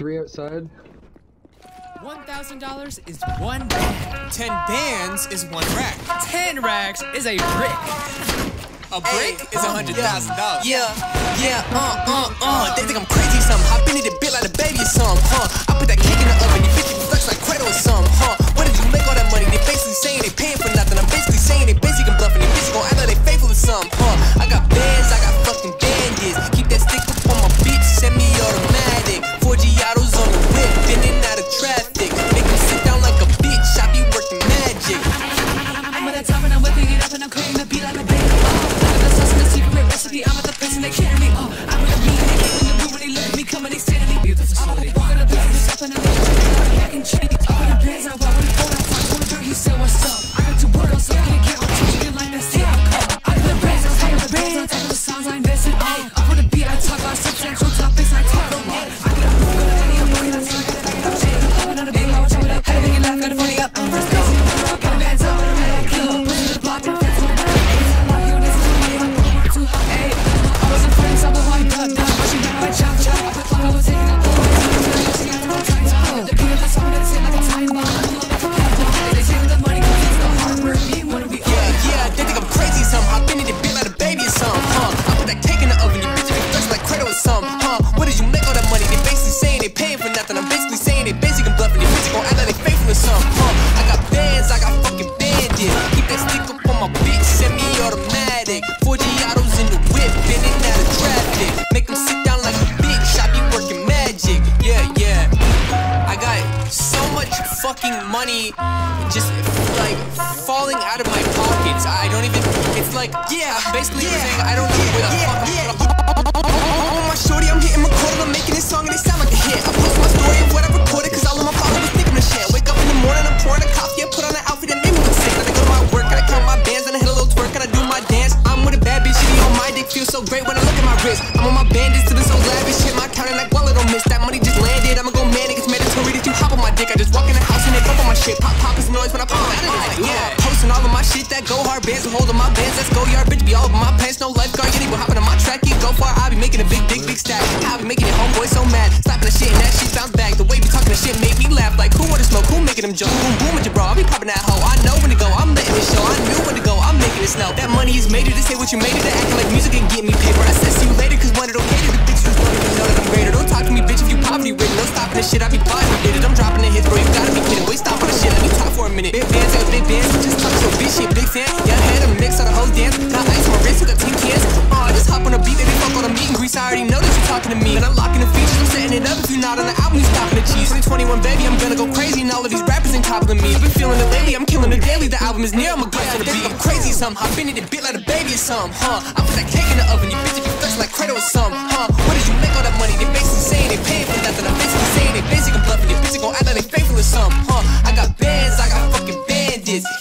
3 outside. $1,000 is one band. 10 bands is one rack. 10 racks is a brick. A brick is $100,000. They think I'm crazy or something. Hop into the bit like a baby or something, I put that cake in the oven, you bitch, you flex like Credo or something, Where did you make all that money? They basically saying they paying for nothing. I'm basically saying they basic and bluffing. They bitch gon' act like they faithful or something, I got bands, I got fucking bandits. Keep that stick up on my bitch, semi-automatic. 4G autos on the whip, in and out of traffic. Make them sit down like a bitch, I be working magic. I'm at the top and I'm whipping it up and I'm cooking the beat like a baby. I'm at the prison, they carry me. I really mean they get in the room when they look at me, come and they stand at me. I'm at the walk of the place, up in the room, back in training. All the bands I walk with the phone, I talk to a girl, he said, what's up? I got 2 words, so I can't count. I'm teaching you like that's it, I'll come. I got the bands, I talk with the bands, I talk with the songs, I invest in all. Up on the beat, I talk about substantial topics, I talk a lot. I got a book, I'm working on time, I got a back up, shit. I'm popping on the big hole, jumping up, had a big laugh, got a funny up. I'm first crazy, I got the bands up, I got a kill, I'm pushing the block, I'm dancing with the bands. They think I'm crazy or something. Hop in the bit like a baby or something, I put that cake in the oven, you bitch, you can thirst like Credo or something, Where did you make all that money? They basically saying they paying for nothing. I'm basically saying they basic and bluffing. They bitch gon' act like they faithful or something, I got bands, I got fucking bandits. Keep that stick up on my bitch, semi-automatic. 4G autos in the whip, been in and out of traffic. Make them sit down like a bitch, I be working magic. Yeah, I got so much fucking money just like falling out of my pockets. I don't even, it's like, I'm basically saying I don't know where the fuck I'm my shorty, I'm hitting my quarter, I'm making this song and it sound like a hit. I post my story of what I recorded, cause all of my followers thinking of shit. Wake up in the morning, I'm pouring a coffee, I put on an outfit and make me look sick. Then I go to my work, I count my bands, and I hit a little twerk, and I do my dance. I'm with a bad bitch, shitty on my dick, feels so great when I look at my wrist. I'm on my bandits to this so lavish shit, my counting like wallet don't miss. That money just landed, I'ma go manic, it's mandatory that you hop on my dick. I just walk in the house and they bump on my shit, pop is noise when I pop my posting all of my shit that go hard, bands and holding my bands, let's go yard, bitch be all over my pants, no lifeguard, you ain't even hopping on my track, you go far, I be making a big stack, I be making it homeboy so mad, slapping the shit and that shit bounce back, the way we talking the shit make me laugh, like who wanna smoke, who making them jump, boom with your bra, I be popping that hoe, I know when to go, I'm letting it show, I knew when to go, I'm making it snow, that money is made to say what you made it, to acting like music and get me paper, I said see you later, cause one it okay to the bitch who's wanted to know that I'm greater, don't talk to me bitch if you poverty ridden, don't stop this shit, I be body ridden, I'm dropping the hits bro, you gotta be kidding, wait stop for the shit, let me talk for a minute, big bands, just talk to a bitch shit, big fans, Yun head, I'm mixed on the whole dance, got ice on my wrist, I got 10 cans, I just hop on a beat, they fuck on a meet and grease, I already know that you talking to me, and I'm locking the features, I'm setting it up, if you're not on the album, you stopping the cheese, 2021 baby, I'm gonna go crazy, and all of these rappers ain't copping me, I've been feeling it lately, I'm killing it daily, the album is near, I'm a glitch on the beat, I'm crazy somehow, I've been in the bit like a baby or something, I put that cake in the oven, you bitch if you thirst like Credo or something, Where did you make all that money? They basically saying they paying for nothing. I'm basically saying they basic and bluffing. They bitch gon' act like they faithful or something, I got bands, I got fucking bandits.